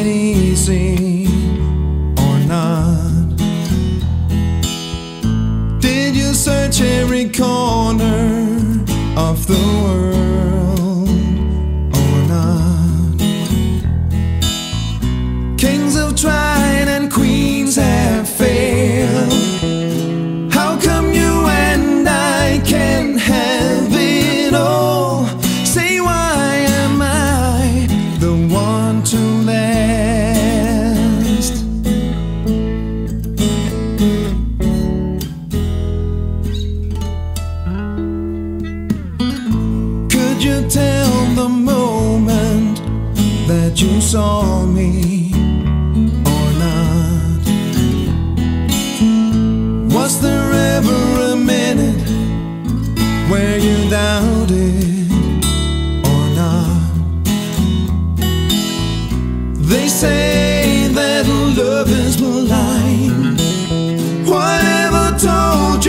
it easy or not? Did you search every corner of the world or not? Kings have tried and queens have failed. How come you and I can have it all? Say, why am I the one to last? Could you tell the moment that you saw me or not? Was there ever a minute where you doubted? They say that love is blind. Whatever told